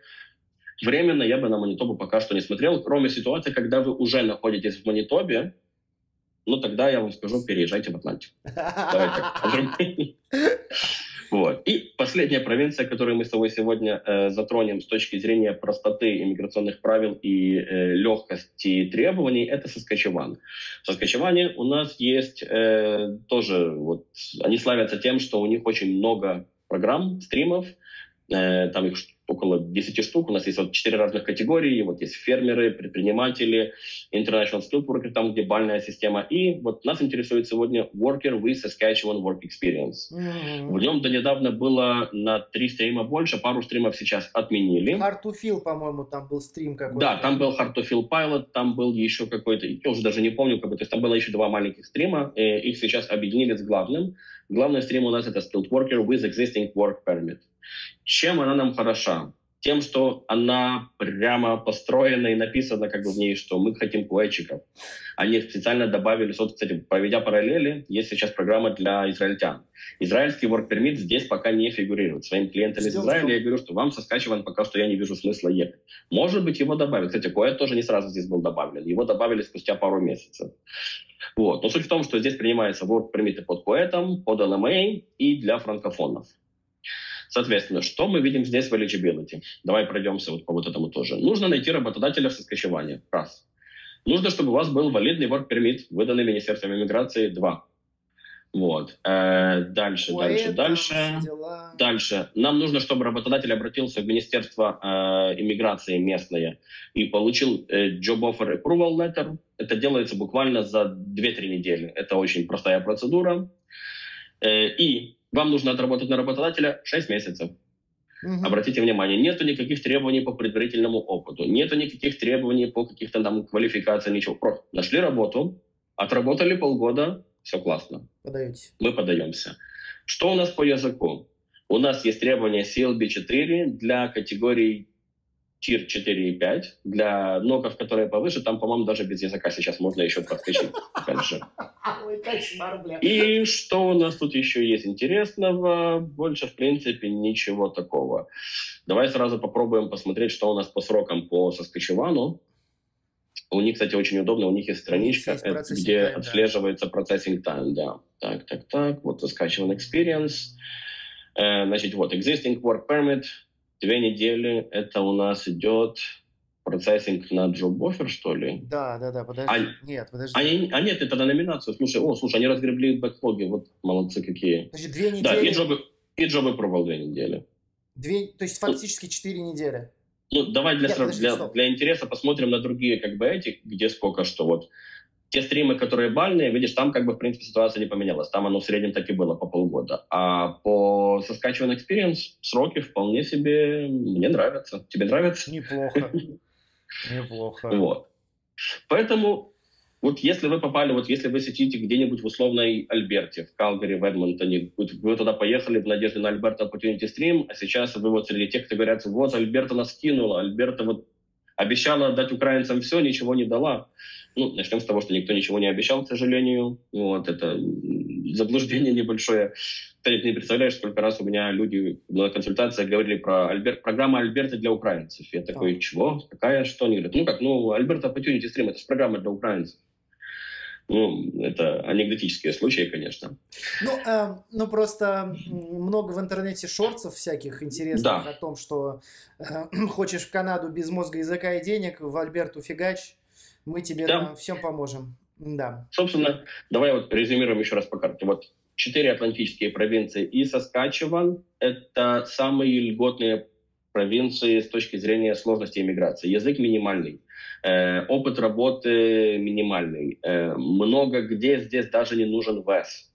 Временно я бы на Манитобу пока что не смотрел, кроме ситуации, когда вы уже находитесь в Манитобе. Ну, тогда я вам скажу, переезжайте в Атлантику. И последняя провинция, которую мы с тобой сегодня затронем с точки зрения простоты иммиграционных правил и легкости требований, это Саскачеван. В Саскачеване у нас есть тоже, вот, они славятся тем, что у них очень много программ, стримов, там их около 10 штук, у нас есть вот 4 разных категории, вот есть фермеры, предприниматели, International Skilled Worker, там где бальная система, и вот нас интересует сегодня Worker with Saskatchewan Work Experience. Mm-hmm. В нем до недавно было на 3 стрима больше, пару стримов сейчас отменили. Hard to Fill, по-моему, там был стрим какой-то. Да, там был Hard to Fill Pilot, там был еще какой-то, я уже даже не помню, какой, то есть там было еще 2 маленьких стрима, их сейчас объединили с главным. Главный стрим у нас это Skilled Worker with Existing Work Permit. Чем она нам хороша? Тем, что она прямо построена и написана как бы в ней, что мы хотим куэчиков. Они специально добавили, кстати, проведя параллели, есть сейчас программа для израильтян. Израильский work permit здесь пока не фигурирует. Своим клиентам из Израиля я говорю, что вам Saskatchewan пока что я не вижу смысла ехать. Может быть, его добавят. Кстати, CUAET тоже не сразу здесь был добавлен. Его добавили спустя пару месяцев. Вот. Но суть в том, что здесь принимаются work permit под CUAET, под LMA и для франкофонов. Соответственно, что мы видим здесь в eligibility? Давай пройдемся вот по вот этому тоже. Нужно найти работодателя в Saskatchewan. Раз. Нужно, чтобы у вас был валидный work permit, выданный Министерством иммиграции. Два. Вот. Дальше. Нам нужно, чтобы работодатель обратился в Министерство иммиграции местное и получил Job Offer Approval Letter. Это делается буквально за 2-3 недели. Это очень простая процедура. И вам нужно отработать на работодателя 6 месяцев. Угу. Обратите внимание, нету никаких требований по предварительному опыту, нету никаких требований по каких-то там квалификациям, ничего. Просто нашли работу, отработали полгода, все классно. Подаете. Мы подаемся. Что у нас по языку? У нас есть требования CLB 4 для категорий Тир 4 и 5. Для ноков, которые повыше, там, по-моему, даже без языка сейчас можно еще проскочить. И что у нас тут еще есть интересного? Больше, в принципе, ничего такого. Давай сразу попробуем посмотреть, что у нас по срокам по Saskatchewan. У них, кстати, очень удобно, у них есть страничка, где отслеживается processing time. Да. Так. Вот Saskatchewan Experience. Значит, вот Existing Work Permit. 2 недели, это у нас идет процессинг на Job Offer, что ли? Да, подожди. Подожди. Нет, это на номинацию. Слушай, они разгребли бэклоги, вот молодцы какие. Значит, 2 недели? Да, и Job Approval 2 недели. То есть фактически 4 недели. Ну, давай для интереса посмотрим на другие, как бы эти, где сколько что. Вот те стримы, которые бальные, видишь, там как бы в принципе ситуация не поменялась. Там оно в среднем так и было по полгода. А по Saskatchewan Experience сроки вполне себе мне нравятся. Тебе нравится? Неплохо. Вот. Поэтому вот если вы попали, вот если вы сидите где-нибудь в условной Альберте, в Калгари, в Эдмонтоне, вы туда поехали в надежде на Альберта Opportunity Stream, а сейчас вы вот среди тех, кто говорят, вот Альберта нас кинула, Альберта вот обещала дать украинцам все, ничего не дала. Ну, начнем с того, что никто ничего не обещал, к сожалению. Вот, это заблуждение небольшое. Ты не представляешь, сколько раз у меня люди на консультациях говорили про программу Альберта для украинцев. Я такой, чего? Какая? Что? Они говорят, Альберта Opportunity Stream, это же программа для украинцев. Это анекдотические случаи, конечно. Просто много в интернете шортсов всяких интересных о том, что хочешь в Канаду без мозга, языка и денег, в Альберту фигач, мы тебе всем поможем. Да. Собственно, давай вот резюмируем еще раз по карте. Вот 4 атлантические провинции и Saskatchewan – это самые льготные провинции с точки зрения сложности иммиграции. Язык минимальный. Опыт работы минимальный. Много где здесь даже не нужен ВЭС.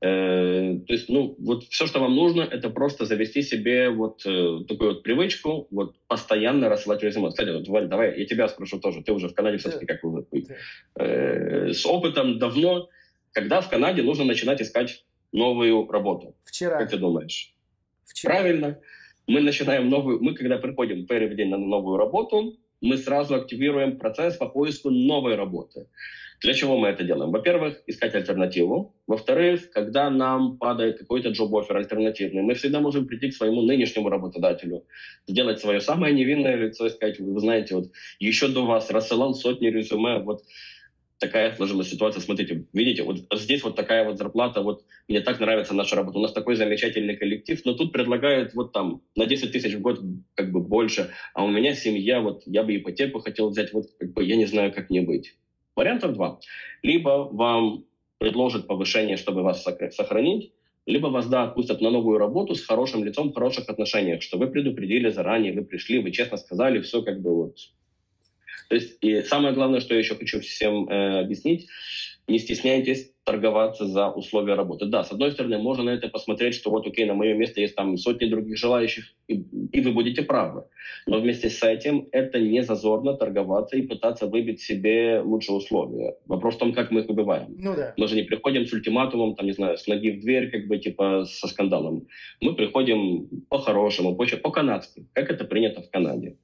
То есть, вот все, что вам нужно, это просто завести себе вот такую вот привычку, вот постоянно рассылать резюме. Кстати, вот, Валь, давай, я тебя спрошу тоже. Ты уже в Канаде все-таки как вы? С опытом давно. Когда в Канаде нужно начинать искать новую работу? Вчера. Как ты думаешь? Вчера. Правильно. Мы начинаем новую, мы когда приходим первый день на новую работу, мы сразу активируем процесс по поиску новой работы. Для чего мы это делаем? Во-первых, искать альтернативу. Во-вторых, когда нам падает какой-то джоб-оффер альтернативный, мы всегда можем прийти к своему нынешнему работодателю, сделать свое самое невинное лицо и сказать: вы знаете, вот еще до вас рассылал сотни резюме, вот такая сложилась ситуация, смотрите, видите, вот здесь вот такая вот зарплата, вот мне так нравится наша работа, у нас такой замечательный коллектив, но тут предлагают вот там на 10 тысяч в год как бы больше, а у меня семья, вот я бы ипотеку хотел взять, вот как бы я не знаю, как мне быть. Вариантов два. Либо вам предложат повышение, чтобы вас сохранить, либо вас, да, отпустят на новую работу с хорошим лицом, в хороших отношениях, что вы предупредили заранее, вы пришли, вы честно сказали, все как бы вот. То есть, и самое главное, что я еще хочу всем объяснить, не стесняйтесь торговаться за условия работы. Да, с одной стороны, можно на это посмотреть, что вот, окей, на мое место есть там сотни других желающих, и вы будете правы. Но вместе с этим это не зазорно торговаться и пытаться выбить себе лучшие условия. Вопрос в том, как мы их выбиваем. Ну, да. Мы же не приходим с ультиматумом, там, не знаю, с ноги в дверь, как бы, типа, со скандалом. Мы приходим по-хорошему, по-канадски, как это принято в Канаде.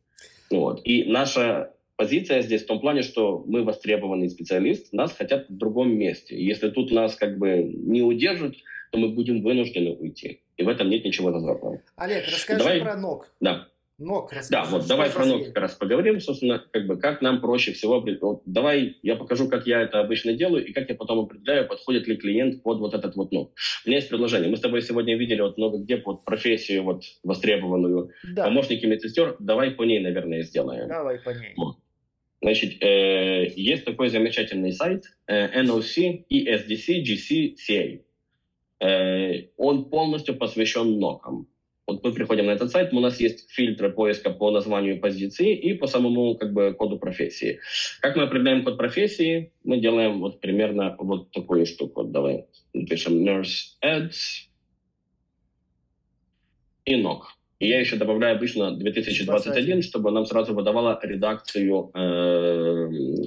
Вот. И наша позиция здесь в том плане, что мы востребованный специалист, нас хотят в другом месте. Если тут нас как бы не удержат, то мы будем вынуждены уйти. И в этом нет ничего зазорного. Олег, расскажи про NOC. Да. NOC, да, вот давай про NOC как раз поговорим, собственно, как бы как нам проще всего. Вот, давай я покажу, как я это обычно делаю и как я потом определяю, подходит ли клиент под вот этот вот NOC. У меня есть предложение. Мы с тобой сегодня видели вот много где под профессию вот востребованную, да, помощники медсестер. Давай по ней, наверное, сделаем. Давай по ней. Вот. Значит, есть такой замечательный сайт NOC, ESDC, GC, CA. Он полностью посвящен НОКам. Вот мы приходим на этот сайт, у нас есть фильтры поиска по названию позиции и по самому как бы коду профессии. Как мы определяем код профессии? Мы делаем вот примерно вот такую штуку. Давай напишем Nurse Ads и NOC. И я еще добавляю обычно 2021, чтобы нам сразу выдавала редакцию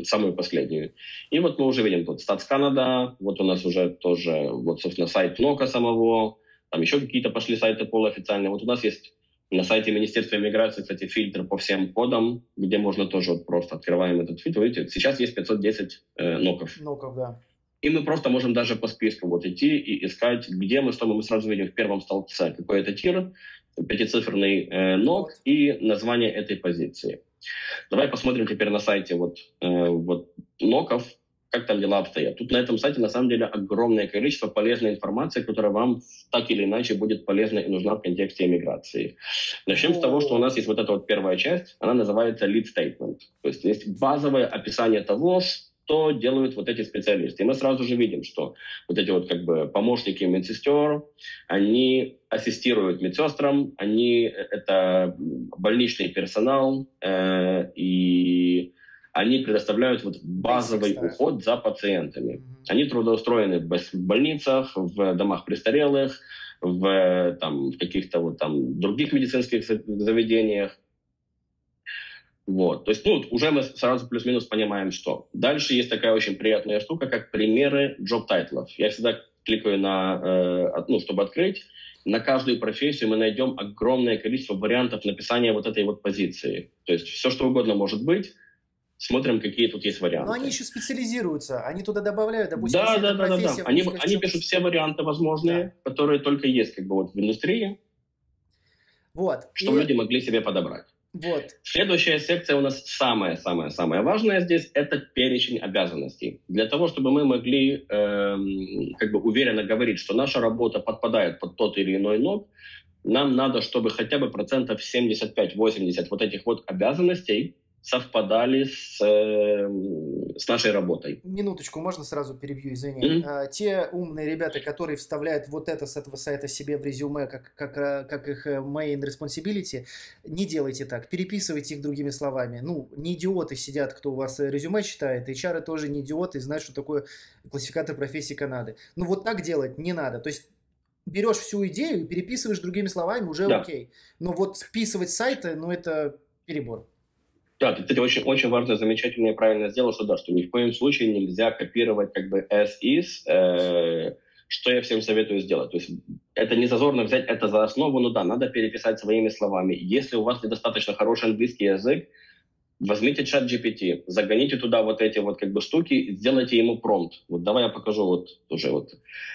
самую последнюю. И вот мы уже видим тут Stats Canada, вот у нас уже тоже, вот, собственно, сайт НОКа самого, там еще какие-то пошли сайты полуофициальные. Вот у нас есть на сайте Министерства иммиграции, кстати, фильтр по всем кодам, где можно тоже вот просто открываем этот фильтр. Видите, сейчас есть 510 НОКов. НОКов, да. И мы просто можем даже по списку вот идти и искать, где мы, чтобы мы сразу видим в первом столбце какой это тир, пятициферный NOC и название этой позиции. Давай посмотрим теперь на сайте вот, вот NOC-ов, как там дела обстоят. Тут на этом сайте на самом деле огромное количество полезной информации, которая вам так или иначе будет полезна и нужна в контексте иммиграции. Начнем с того, что у нас есть вот эта вот первая часть, она называется lead statement. То есть есть базовое описание того, что делают вот эти специалисты. И мы сразу же видим, что вот эти вот как бы помощники медсестер, они ассистируют медсестрам, они это больничный персонал, и они предоставляют вот базовый уход за пациентами. Они трудоустроены в больницах, в домах престарелых, в каких-то вот там других медицинских заведениях. Вот. То есть, ну, уже мы сразу плюс-минус понимаем, что. Дальше есть такая очень приятная штука, как примеры джоб-тайтлов. Я всегда кликаю на, чтобы открыть. На каждую профессию мы найдем огромное количество вариантов написания вот этой вот позиции. То есть, все, что угодно может быть. Смотрим, какие тут есть варианты. Но они еще специализируются. Они туда добавляют, допустим, профессия. Они пишут все варианты возможные, да, которые только есть как бы вот в индустрии. Вот. Чтобы люди могли себе подобрать. Вот. Следующая секция у нас самая-самая-самая важная здесь – это перечень обязанностей. Для того, чтобы мы могли как бы уверенно говорить, что наша работа подпадает под тот или иной NOC, нам надо, чтобы хотя бы 75–80% вот этих вот обязанностей совпадали с нашей работой. Минуточку, можно сразу перебью, извини. Те умные ребята, которые вставляют вот это с этого сайта себе в резюме, как их main responsibility, не делайте так, переписывайте их другими словами. Ну, не идиоты сидят, кто у вас резюме читает, HR тоже не идиоты, знают, что такое классификатор профессий Канады. Ну, вот так делать не надо. То есть, берешь всю идею и переписываешь другими словами, уже да, окей. Но вот списывать сайты, ну, это перебор. Да, ты, кстати, очень, очень важно, замечательно и правильно сделал, что да, что ни в коем случае нельзя копировать как бы as is, что я всем советую сделать. То есть это не зазорно взять это за основу, но да, надо переписать своими словами. Если у вас недостаточно хороший английский язык, Возьмите чат GPT, загоните туда вот эти вот как бы штуки, сделайте ему промпт. Вот давай я покажу вот уже вот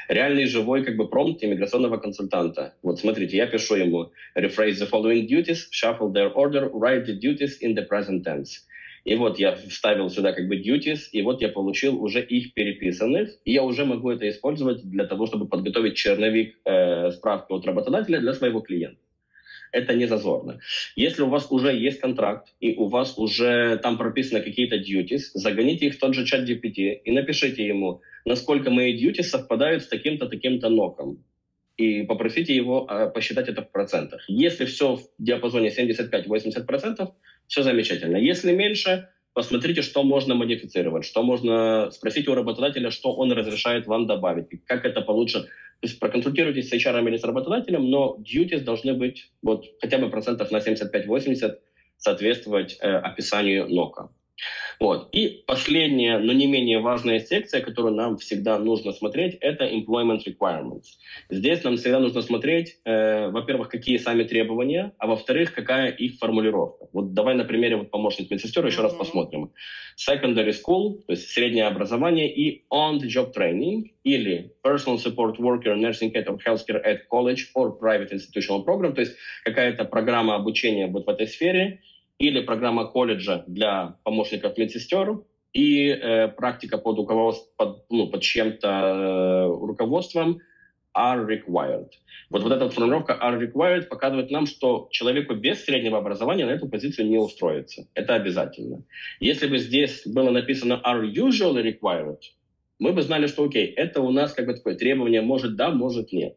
реальный живой как бы промпт иммиграционного консультанта. Вот смотрите, я пишу ему rephrase the following duties, shuffle their order, write the duties in the present tense. И вот я вставил сюда как бы duties, и вот я получил уже их переписанных, и я уже могу это использовать для того, чтобы подготовить черновик справки от работодателя для своего клиента. Это не зазорно. Если у вас уже есть контракт, и у вас уже там прописаны какие-то duties, загоните их в тот же чат GPT и напишите ему, насколько мои duties совпадают с таким-то ноком. И попросите его посчитать это в процентах. Если все в диапазоне 75-80%, все замечательно. Если меньше, посмотрите, что можно модифицировать, что можно спросить у работодателя, что он разрешает вам добавить, как это получше. То есть проконсультируйтесь с HR или с работодателем, но duties должны быть вот, хотя бы процентов на 75-80 соответствовать описанию НОКа. Вот. И последняя, но не менее важная секция, которую нам всегда нужно смотреть, это employment requirements. Здесь нам всегда нужно смотреть, во-первых, какие сами требования, а во-вторых, какая их формулировка. Вот давай на примере вот, помощник медсестер еще раз посмотрим. Secondary school, то есть среднее образование, и on-the-job training, или personal support worker, nursing aid or healthcare at college, or private institutional program, то есть какая-то программа обучения вот в этой сфере, или программа колледжа для помощников медсестер и практика под руководством, под чем-то руководством are required. Вот эта формулировка are required показывает нам, что человеку без среднего образования на эту позицию не устроится. Это обязательно. Если бы здесь было написано are usually required, мы бы знали, что окей, это у нас как бы такое требование может да, может нет.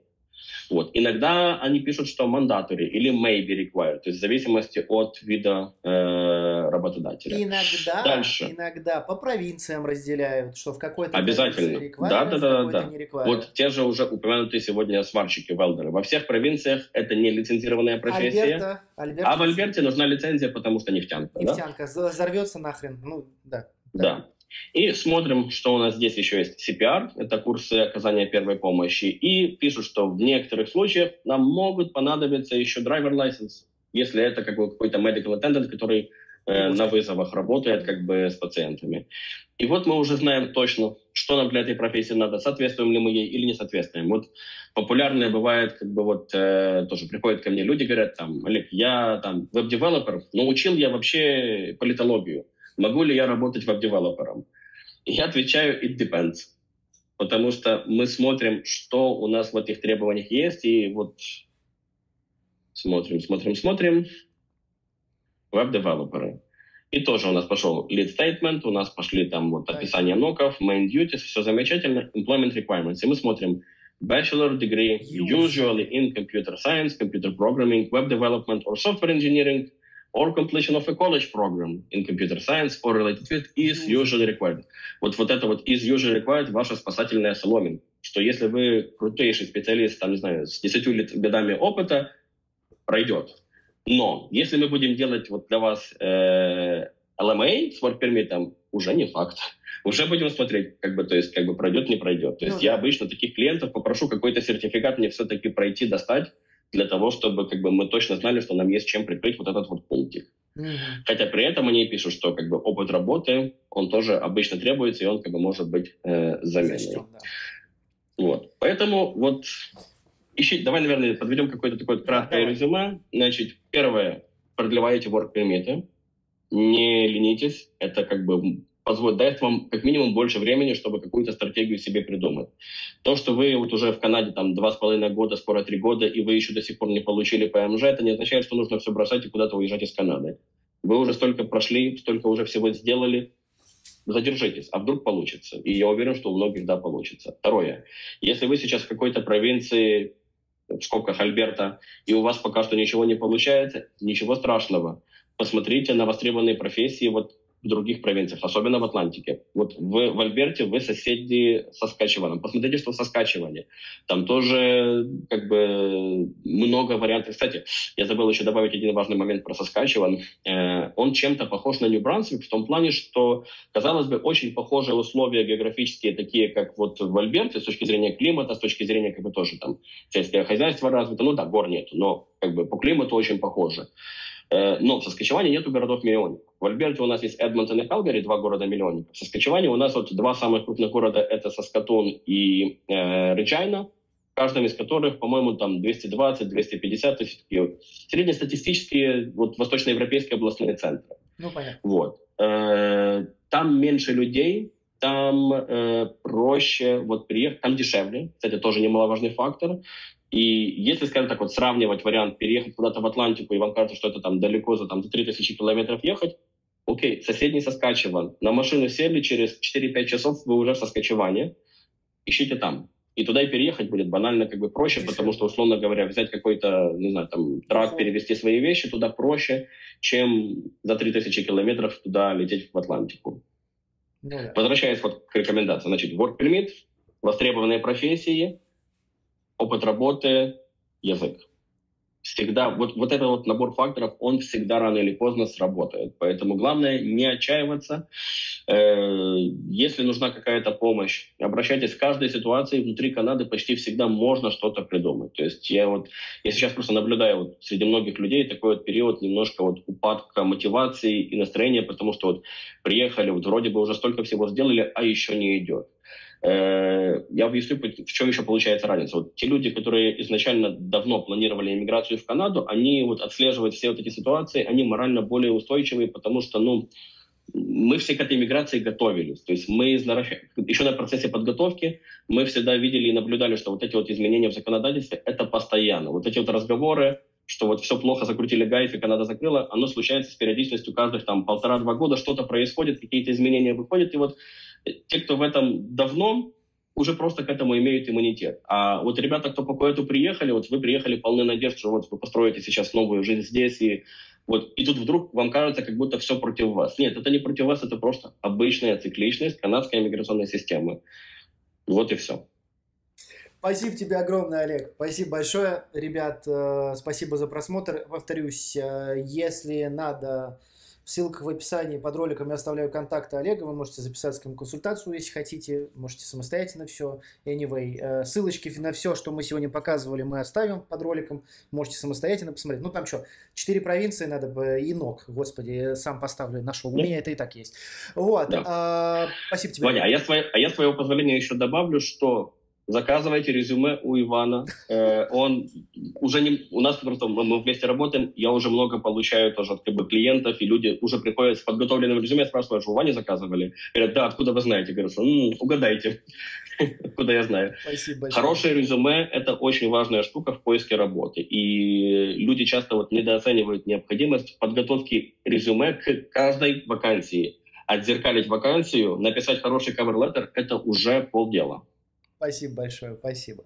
Вот. Иногда они пишут, что mandatory или may be required, то есть в зависимости от вида работодателя. Иногда по провинциям разделяют, что в какой-то провинции required, в какой-то не required. Вот те же уже упомянутые сегодня сварщики, велдеры. Во всех провинциях это не лицензированная профессия. А в Альберте нужна лицензия, потому что нефтянка. Нефтянка, да? Взорвется нахрен. Да. И смотрим, что у нас здесь еще есть CPR, это курсы оказания первой помощи, и пишут, что в некоторых случаях нам могут понадобиться еще driver license, если это как бы какой-то medical attendant, который на вызовах работает как бы с пациентами. И вот мы уже знаем точно, что нам для этой профессии надо, соответствуем ли мы ей или не соответствуем. Вот популярное бывает, как бы вот тоже приходят ко мне люди, говорят, там, Олег, я там веб-девелопер, но учил я вообще политологию. Могу ли я работать веб-девелопером? Я отвечаю, it depends. Потому что мы смотрим, что у нас в этих требованиях есть, и вот смотрим. Веб-девелоперы. И тоже у нас пошел lead statement, у нас пошли там вот описание ноков, main duties, все замечательно, employment requirements. И мы смотрим bachelor degree, usually in computer science, computer programming, web development or software engineering, or completion of a college program in computer science or related field is usually required. Вот это вот is usually required ваша спасательная соломинка, что если вы крутейший специалист, там, не знаю, с 10 лет годами опыта, пройдет. Но если мы будем делать вот для вас LMA с work permit, уже не факт. Уже будем смотреть, как бы, то есть, как бы пройдет, не пройдет. То есть я обычно таких клиентов попрошу какой-то сертификат мне все-таки пройти, достать, для того, чтобы как бы, мы точно знали, что нам есть чем прикрыть вот этот вот пунктик. Хотя при этом они пишут, что как бы, опыт работы, он тоже обычно требуется, и он как бы, может быть заменен. Вот. Поэтому вот, давай, наверное, подведем какое-то такое краткое резюме. Значит, первое, продлевайте work permit, не ленитесь, это как бы дает вам как минимум больше времени, чтобы какую-то стратегию себе придумать. То, что вы вот уже в Канаде там 2,5 года, скоро 3 года, и вы еще до сих пор не получили ПМЖ, это не означает, что нужно все бросать и куда-то уезжать из Канады. Вы уже столько прошли, столько уже всего сделали, задержитесь, а вдруг получится. И я уверен, что у многих, да, получится. Второе. Если вы сейчас в какой-то провинции, в скобках Альберта, и у вас пока что ничего не получается, ничего страшного. Посмотрите на востребованные профессии, вот, в других провинциях, особенно в Атлантике. Вот вы в Альберте, вы соседи с Саскачеваном. Посмотрите, что в Саскачеване. Там тоже как бы много вариантов. Кстати, я забыл еще добавить один важный момент про Саскачеван. Он чем-то похож на New Brunswick в том плане, что, казалось бы, очень похожие условия географические, такие как вот в Альберте, с точки зрения климата, с точки зрения как бы тоже там сельское хозяйство развито. Ну да, гор нет, но как бы по климату очень похоже. Но в Саскачеване нету городов-миллионников. В Альберте у нас есть Эдмонтон и Калгари, два города-миллионника. В Саскачеване у нас вот два самых крупных города, это Саскатун и Реджайна, в каждом из которых, по-моему, там 220-250 тысяч. Среднестатистические вот, восточноевропейские областные центры. Ну, понятно. Вот. Там меньше людей, там проще вот, приехать, там дешевле. Кстати, тоже немаловажный фактор. И если, скажем так, вот сравнивать вариант переехать куда-то в Атлантику, и вам кажется, что это там далеко, за 3000 километров ехать, окей, соседний Саскачеван. На машину сели, через 4-5 часов вы уже в Саскачеване, ищите там. И туда и переехать будет банально как бы проще, потому что, условно говоря, взять какой-то, не знаю, там, трак, перевезти свои вещи туда проще, чем за 3000 километров туда лететь в Атлантику. Да. Возвращаясь вот к рекомендациям, значит, work permit, востребованные профессии, опыт работы, язык. Всегда, вот этот вот набор факторов, он всегда рано или поздно сработает. Поэтому главное не отчаиваться. Если нужна какая-то помощь, обращайтесь. В каждой ситуации внутри Канады почти всегда можно что-то придумать. То есть я сейчас просто наблюдаю вот среди многих людей такой вот период немножко вот упадка мотивации и настроения, потому что вот приехали, вот вроде бы уже столько всего сделали, а еще не идет. Я объясню, в чем еще получается разница. Вот те люди, которые изначально давно планировали иммиграцию в Канаду, они вот отслеживают все вот эти ситуации, они морально более устойчивые, потому что, ну, мы все к этой иммиграции готовились. То есть мы еще на процессе подготовки мы всегда видели и наблюдали, что вот эти вот изменения в законодательстве, это постоянно. Вот эти вот разговоры, что вот все плохо, закрутили гайф, и Канада закрыла, оно случается с периодичностью каждых там 1,5-2 года, что-то происходит, какие-то изменения выходят, и вот те, кто в этом давно, уже просто к этому имеют иммунитет. А вот ребята, кто по CUAET приехали, вот вы приехали полны надежд, что вот вы построите сейчас новую жизнь здесь, и вот и тут вдруг вам кажется, как будто все против вас. Нет, это не против вас, это просто обычная цикличность канадской иммиграционной системы. Вот и все. Спасибо тебе огромное, Олег. Спасибо большое, ребят. Спасибо за просмотр. Повторюсь, если надо... Ссылка в описании под роликом, я оставляю контакты Олега, вы можете записаться к нему консультацию, если хотите, можете самостоятельно все. Anyway, ссылочки на все, что мы сегодня показывали, мы оставим под роликом, можете самостоятельно посмотреть. Ну там что, 4 провинции надо бы, и NOC, господи, я сам поставлю, нашел, у меня это и так есть. Вот, да. Спасибо тебе. Ваня, а я своего позволения еще добавлю, что... Заказывайте резюме у Ивана. Он уже не... У нас просто мы вместе работаем, я уже много получаю тоже от клиентов, и люди уже приходят с подготовленным резюме, спрашивают, что у Вани заказывали? Говорят, да, откуда вы знаете? Говорят, угадайте, откуда я знаю. Спасибо большое. Хорошее резюме – это очень важная штука в поиске работы. И люди часто вот недооценивают необходимость подготовки резюме к каждой вакансии. Отзеркалить вакансию, написать хороший cover-letter – это уже полдела. Спасибо большое, спасибо.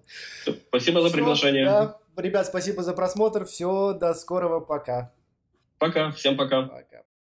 Спасибо за приглашение. Да. Ребят, спасибо за просмотр. Все, до скорого, пока. Пока, всем пока. Пока.